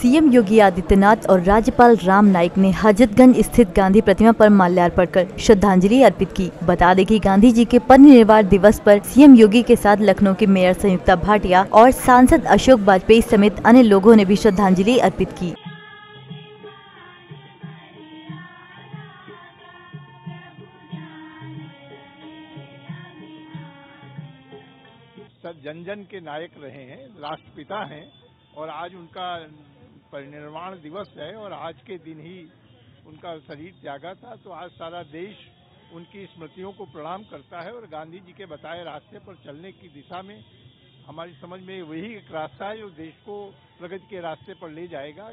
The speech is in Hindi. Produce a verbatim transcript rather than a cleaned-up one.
सीएम योगी आदित्यनाथ और राज्यपाल राम नाईक ने हजरतगंज स्थित गांधी प्रतिमा पर माल्यार्पण कर श्रद्धांजलि अर्पित की। बता दें कि गांधी जी के पुनर्निर्वाण दिवस पर सीएम योगी के साथ लखनऊ के मेयर संयुक्ता भाटिया और सांसद अशोक वाजपेयी समेत अन्य लोगों ने भी श्रद्धांजलि अर्पित की। सब जन जन के नायक रहे हैं, राष्ट्रपिता हैं और आज उनका परिनिर्वाण दिवस है और आज के दिन ही उनका शरीर त्यागा था, तो आज सारा देश उनकी स्मृतियों को प्रणाम करता है और गांधी जी के बताए रास्ते पर चलने की दिशा में हमारी समझ में वही एक रास्ता है जो देश को प्रगति के रास्ते पर ले जाएगा।